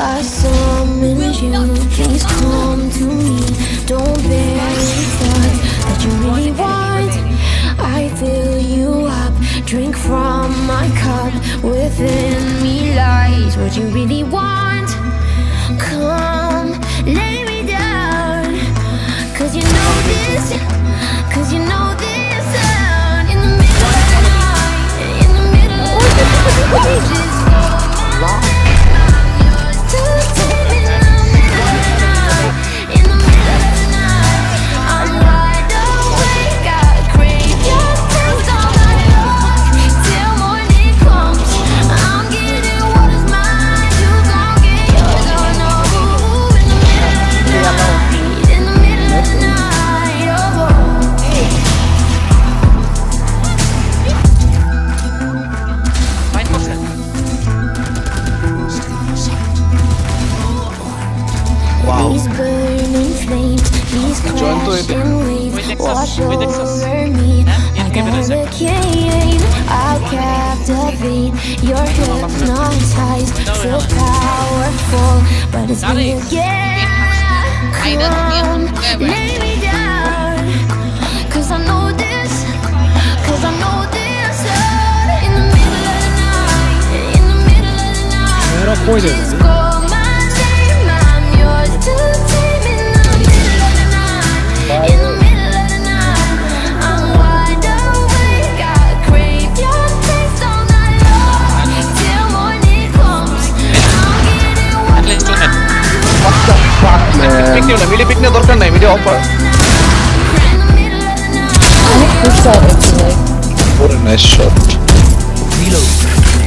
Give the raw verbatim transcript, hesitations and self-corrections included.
I summon you, please come to me. Don't bury thoughts that you really want. I fill you up, drink from my cup. Within me lies what you really want. Come, lay me down, cause you know this, cause you know this sound. In the middle of the night, in the middle of the night. These burning flames, these crashing waves wash over me like a hurricane. I'll captivate your hypnotized, so powerful, but it's me again. Come, lay me down, cause I know this, cause I know this. In the middle of the night, in the middle of the night, just go. Really big network and I video offer. What a nice shot. Reload.